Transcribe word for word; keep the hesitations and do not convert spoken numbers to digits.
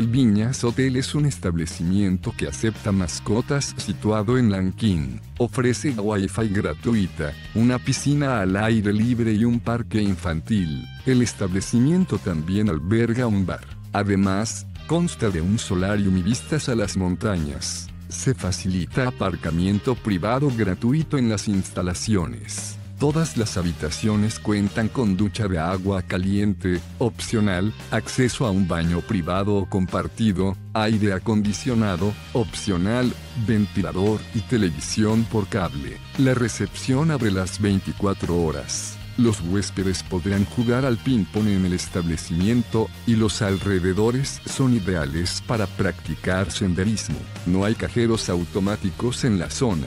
El Viñas Hotel es un establecimiento que acepta mascotas situado en Lanquín. Ofrece wifi gratuita, una piscina al aire libre y un parque infantil. El establecimiento también alberga un bar. Además, consta de un solarium y vistas a las montañas. Se facilita aparcamiento privado gratuito en las instalaciones. Todas las habitaciones cuentan con ducha de agua caliente, opcional, acceso a un baño privado o compartido, aire acondicionado, opcional, ventilador y televisión por cable. La recepción abre las veinticuatro horas. Los huéspedes podrán jugar al ping-pong en el establecimiento, y los alrededores son ideales para practicar senderismo. No hay cajeros automáticos en la zona.